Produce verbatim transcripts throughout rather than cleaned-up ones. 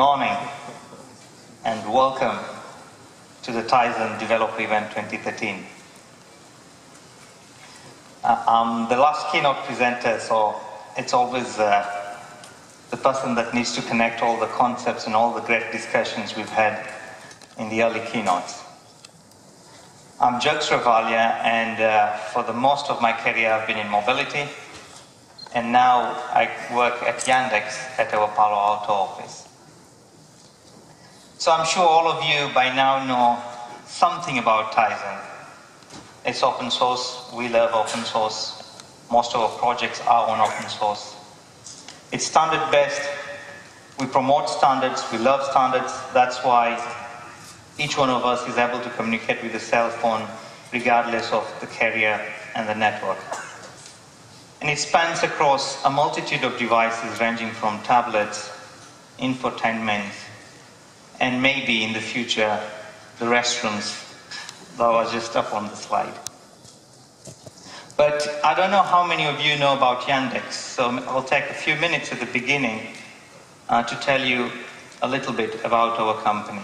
morning and welcome to the Tizen Developer Event twenty thirteen. Uh, I'm the last keynote presenter, so it's always uh, the person that needs to connect all the concepts and all the great discussions we've had in the early keynotes. I'm Juggs Ravalia, and uh, for the most of my career I've been in mobility. And now I work at Yandex at our Palo Alto office. So I'm sure all of you by now know something about Tizen. It's open source, we love open source. Most of our projects are on open source. It's standard based, we promote standards, we love standards. That's why each one of us is able to communicate with a cell phone regardless of the carrier and the network. And it spans across a multitude of devices ranging from tablets, infotainment, and maybe in the future, the restrooms that was just up on the slide. But I don't know how many of you know about Yandex, so I'll take a few minutes at the beginning uh, to tell you a little bit about our company.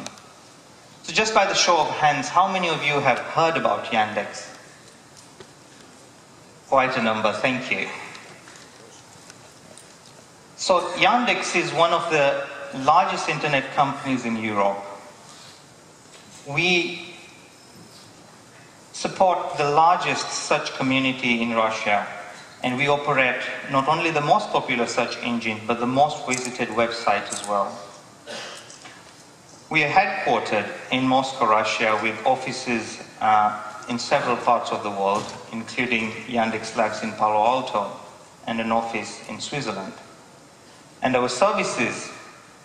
So just by the show of hands, how many of you have heard about Yandex? Quite a number, thank you. So Yandex is one of the largest internet companies in Europe. We support the largest search community in Russia, and we operate not only the most popular search engine, but the most visited website as well. We are headquartered in Moscow, Russia, with offices uh, in several parts of the world, including Yandex Labs in Palo Alto and an office in Switzerland. And our services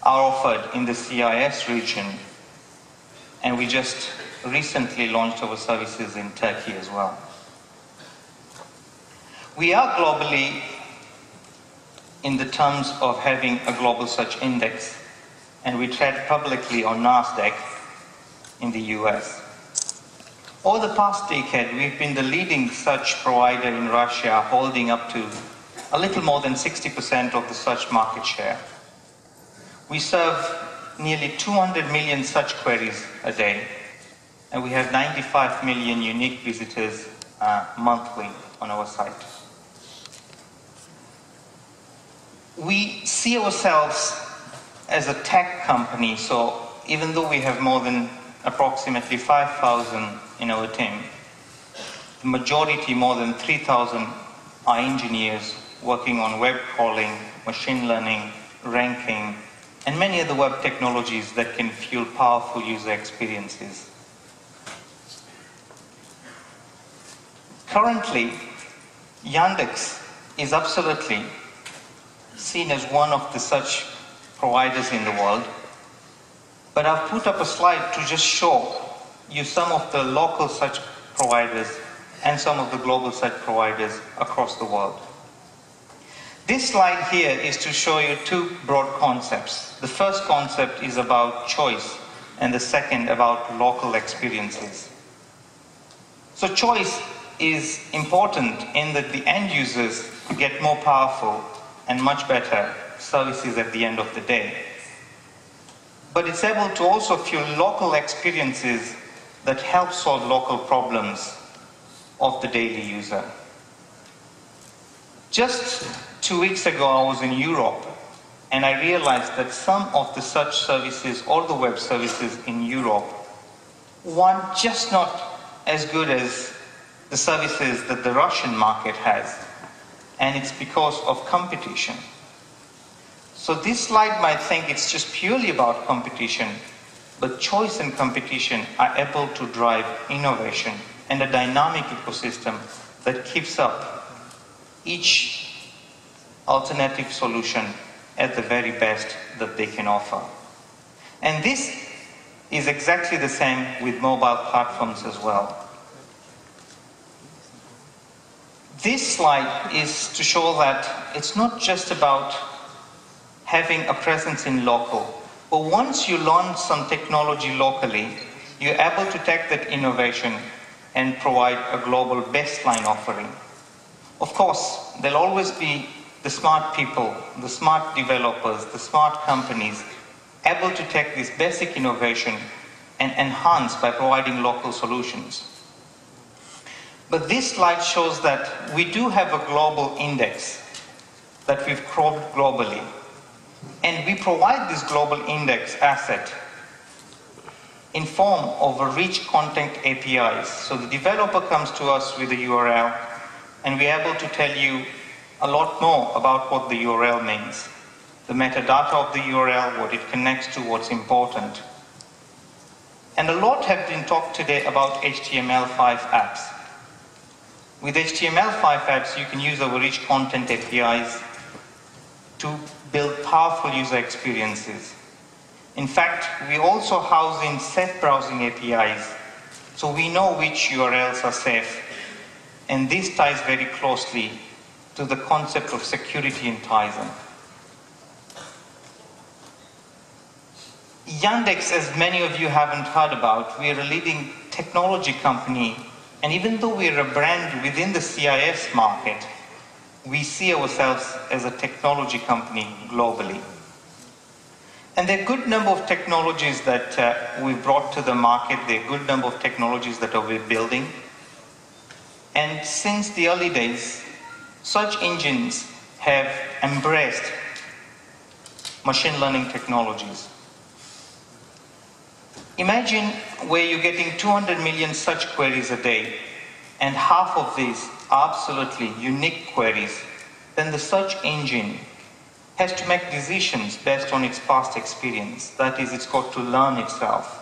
are offered in the C I S region, and we just recently launched our services in Turkey as well. We are globally in the terms of having a global search index, and we trade publicly on NASDAQ in the U S. Over the past decade, we've been the leading search provider in Russia, holding up to a little more than sixty percent of the search market share. We serve nearly two hundred million search queries a day, and we have ninety-five million unique visitors uh, monthly on our site. We see ourselves as a tech company, so even though we have more than approximately five thousand in our team, the majority, more than three thousand, are engineers working on web crawling, machine learning, ranking, and many other web technologies that can fuel powerful user experiences. Currently, Yandex is absolutely seen as one of the search providers in the world, but I've put up a slide to just show you some of the local search providers and some of the global search providers across the world. This slide here is to show you two broad concepts. The first concept is about choice, and the second about local experiences. So choice is important in that the end users get more powerful and much better services at the end of the day. But it's able to also fuel local experiences that help solve local problems of the daily user. Just two weeks ago, I was in Europe, and I realized that some of the search services or the web services in Europe were just not as good as the services that the Russian market has, and it's because of competition. So this slide might think it's just purely about competition, but choice and competition are able to drive innovation and a dynamic ecosystem that keeps up each alternative solution at the very best that they can offer. And this is exactly the same with mobile platforms as well. This slide is to show that it's not just about having a presence in local. But once you learn some technology locally, you're able to take that innovation and provide a global baseline offering. Of course, there'll always be the smart people, the smart developers, the smart companies able to take this basic innovation and enhance by providing local solutions. But this slide shows that we do have a global index that we've cropped globally. And we provide this global index asset in form of a rich content A P Is. So the developer comes to us with a U R L, and we're able to tell you a lot more about what the U R L means, the metadata of the U R L, what it connects to, what's important. And a lot have been talked today about H T M L five apps. With H T M L five apps, you can use our rich content A P Is to build powerful user experiences. In fact, we also house in safe browsing A P Is, so we know which U R Ls are safe. And this ties very closely to the concept of security in Tizen. Yandex, as many of you haven't heard about, we are a leading technology company. And even though we are a brand within the C I S market, we see ourselves as a technology company globally. And there are a good number of technologies that uh, we've brought to the market. There are a good number of technologies that are we're building. And since the early days, search engines have embraced machine learning technologies. Imagine where you're getting two hundred million search queries a day, and half of these are absolutely unique queries. Then the search engine has to make decisions based on its past experience. That is, it's got to learn itself.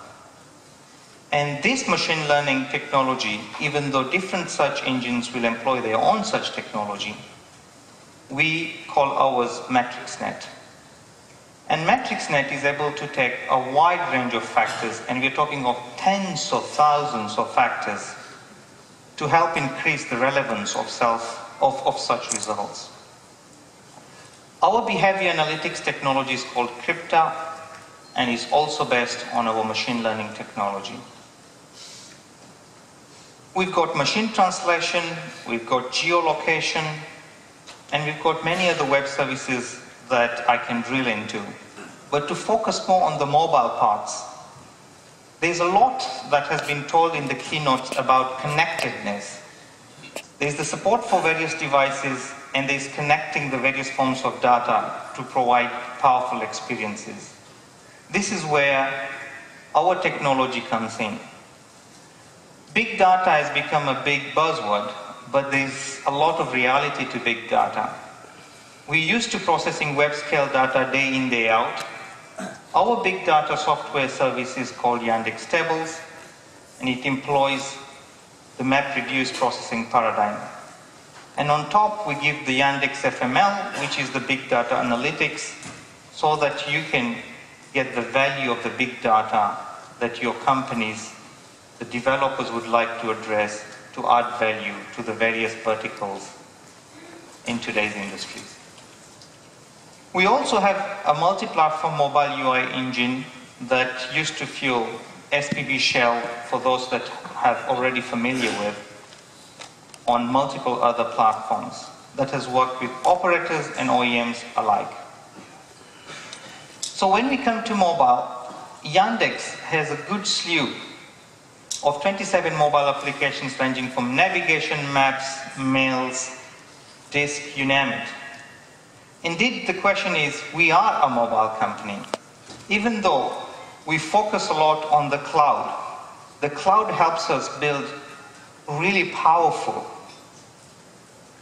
And this machine learning technology, even though different search engines will employ their own search technology, we call ours MatrixNet. And MatrixNet is able to take a wide range of factors, and we're talking of tens of thousands of factors, to help increase the relevance of, self, of, of such results. Our behavior analytics technology is called Crypta, and is also based on our machine learning technology. We've got machine translation, we've got geolocation, and we've got many other web services that I can drill into. But to focus more on the mobile parts, there's a lot that has been told in the keynotes about connectedness. There's the support for various devices, and there's connecting the various forms of data to provide powerful experiences. This is where our technology comes in. Big data has become a big buzzword, but there's a lot of reality to big data. We're used to processing web-scale data day in, day out. Our big data software service is called Yandex Tables, and it employs the MapReduce processing paradigm. And on top, we give the Yandex F M L, which is the big data analytics, so that you can get the value of the big data that your companies, the developers would like to address to add value to the various verticals in today's industries. We also have a multi-platform mobile U I engine that used to fuel S P B Shell, for those that are already familiar with, on multiple other platforms, that has worked with operators and O E Ms alike. So when we come to mobile, Yandex has a good slew of twenty-seven mobile applications ranging from navigation, maps, mails, disk, you name it. Indeed, the question is, we are a mobile company. Even though we focus a lot on the cloud, the cloud helps us build really powerful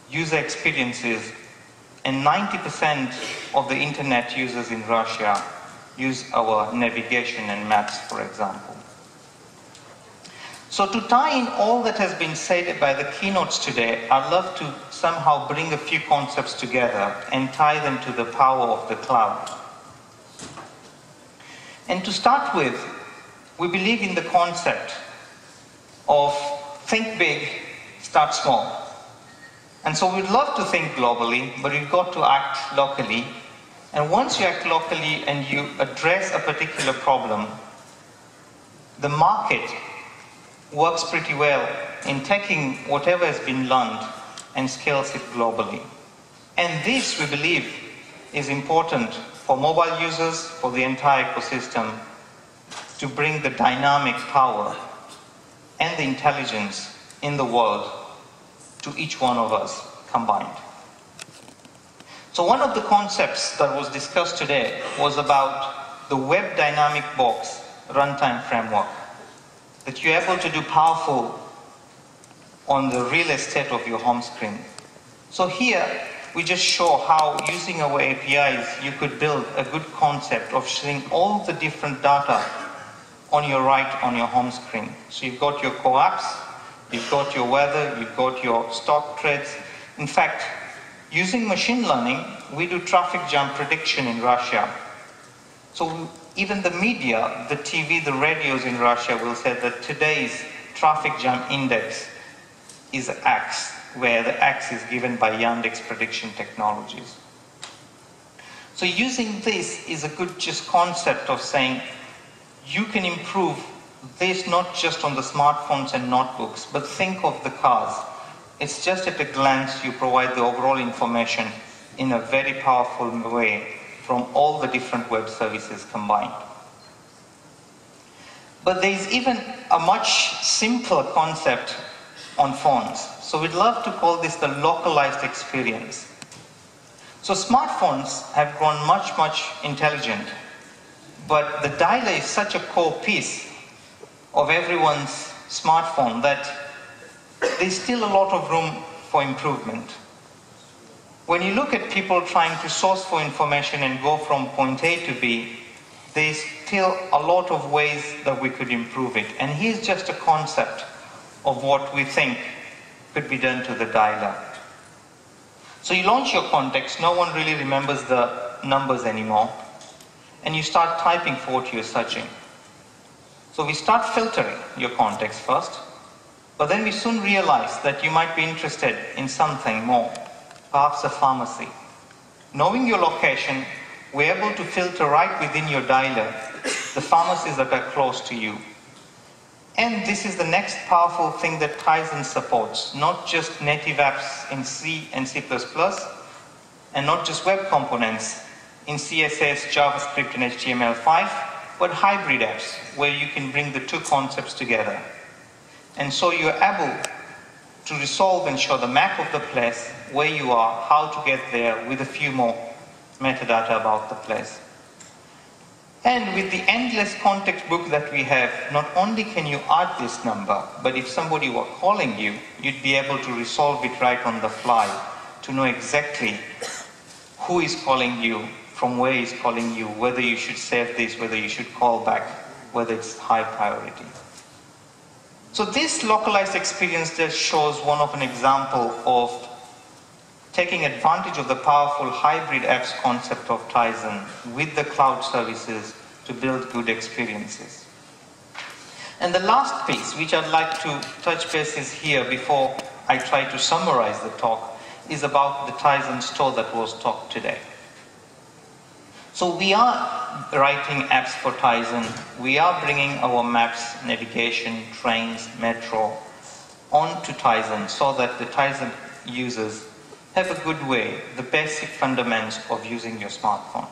user experiences. And ninety percent of the internet users in Russia use our navigation and maps, for example. So to tie in all that has been said by the keynotes today, I'd love to somehow bring a few concepts together and tie them to the power of the cloud. And to start with, we believe in the concept of think big, start small. And so we'd love to think globally, but you've got to act locally. And once you act locally and you address a particular problem, the market works pretty well in taking whatever has been learned and scales it globally. And this, we believe, is important for mobile users, for the entire ecosystem, to bring the dynamic power and the intelligence in the world to each one of us combined. So one of the concepts that was discussed today was about the web dynamic box runtime framework, that you're able to do powerful on the real estate of your home screen. So here, we just show how using our A P Is, you could build a good concept of seeing all the different data on your right, on your home screen. So you've got your core apps, you've got your weather, you've got your stock trades. In fact, using machine learning, we do traffic jam prediction in Russia. So even the media, the T V, the radios in Russia will say that today's traffic jam index is X, where the X is given by Yandex prediction technologies. So using this is a good just concept of saying you can improve this not just on the smartphones and notebooks, but think of the cars. It's just at a glance you provide the overall information in a very powerful way from all the different web services combined. But there's even a much simpler concept on phones. So we'd love to call this the localized experience. So smartphones have grown much, much intelligent, but the dialer is such a core piece of everyone's smartphone that there's still a lot of room for improvement. When you look at people trying to source for information and go from point A to B, there's still a lot of ways that we could improve it. And here's just a concept of what we think could be done to the dialer. So you launch your contacts, no one really remembers the numbers anymore, and you start typing for what you're searching. So we start filtering your contacts first, but then we soon realize that you might be interested in something more, perhaps a pharmacy. Knowing your location, we're able to filter right within your dialer the pharmacies that are close to you. And this is the next powerful thing that Tizen supports, not just native apps in C and C plus plus, and not just web components in C S S, JavaScript, and H T M L five, but hybrid apps, where you can bring the two concepts together. And so you're able to resolve and show the map of the place, where you are, how to get there, with a few more metadata about the place. And with the endless contact book that we have, not only can you add this number, but if somebody were calling you, you'd be able to resolve it right on the fly, to know exactly who is calling you, from where he's calling you, whether you should save this, whether you should call back, whether it's high priority. So this localized experience just shows one of an example of taking advantage of the powerful hybrid apps concept of Tizen with the cloud services to build good experiences. And the last piece, which I'd like to touch bases here before I try to summarize the talk, is about the Tizen store that was talked today. So we are writing apps for Tizen. We are bringing our maps, navigation, trains, metro onto Tizen so that the Tizen users have a good way, the basic fundamentals of using your smartphone.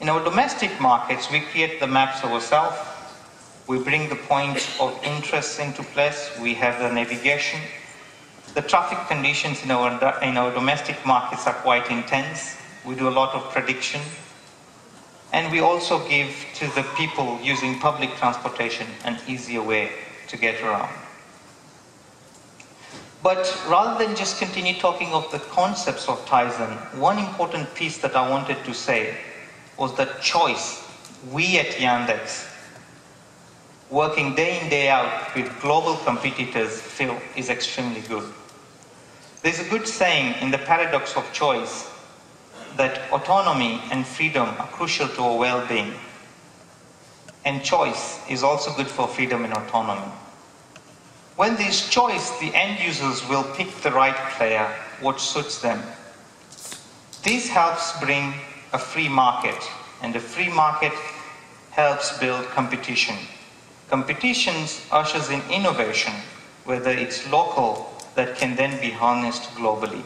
In our domestic markets, we create the maps ourselves. We bring the points of interest into place. We have the navigation. The traffic conditions in our, in our domestic markets are quite intense. We do a lot of prediction. And we also give to the people using public transportation an easier way to get around. But rather than just continue talking of the concepts of Tizen, one important piece that I wanted to say was that choice. We at Yandex, working day in, day out with global competitors, feel is extremely good. There's a good saying in the paradox of choice that autonomy and freedom are crucial to our well-being. And choice is also good for freedom and autonomy. When there's choice, the end users will pick the right player, what suits them. This helps bring a free market, and a free market helps build competition. Competition ushers in innovation, whether it's local, that can then be harnessed globally.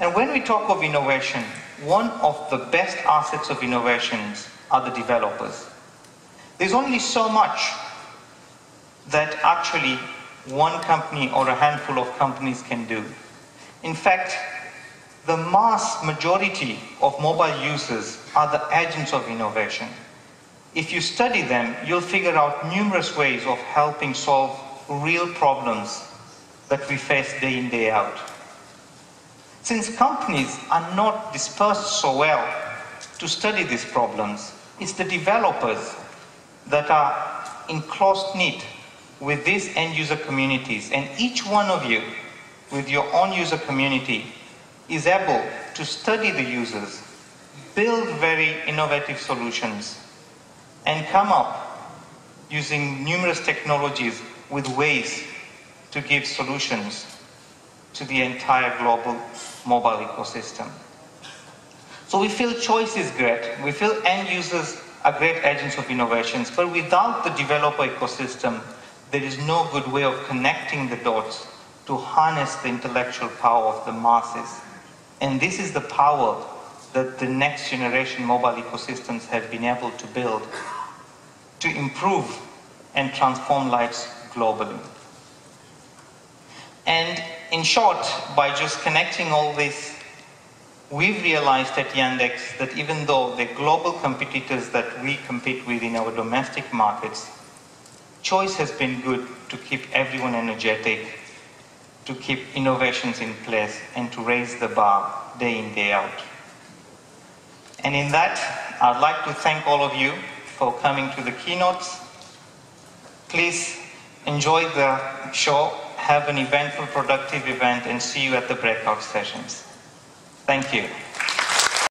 And when we talk of innovation, one of the best assets of innovations are the developers. There's only so much that actually one company or a handful of companies can do. In fact, the mass majority of mobile users are the agents of innovation. If you study them, you'll figure out numerous ways of helping solve real problems that we face day in, day out. Since companies are not dispersed so well to study these problems, it's the developers that are in close knit with these end user communities, and each one of you with your own user community is able to study the users, build very innovative solutions, and come up using numerous technologies with ways to give solutions to the entire global mobile ecosystem. So we feel choice is great, we feel end users are great agents of innovations, but without the developer ecosystem, there is no good way of connecting the dots to harness the intellectual power of the masses. And this is the power that the next generation mobile ecosystems have been able to build to improve and transform lives globally. And in short, by just connecting all this, we've realized at Yandex that even though the global competitors that we compete with in our domestic markets, choice has been good to keep everyone energetic, to keep innovations in place, and to raise the bar day in, day out. And in that, I'd like to thank all of you for coming to the keynotes. Please enjoy the show, have an eventful, productive event, and see you at the breakout sessions. Thank you.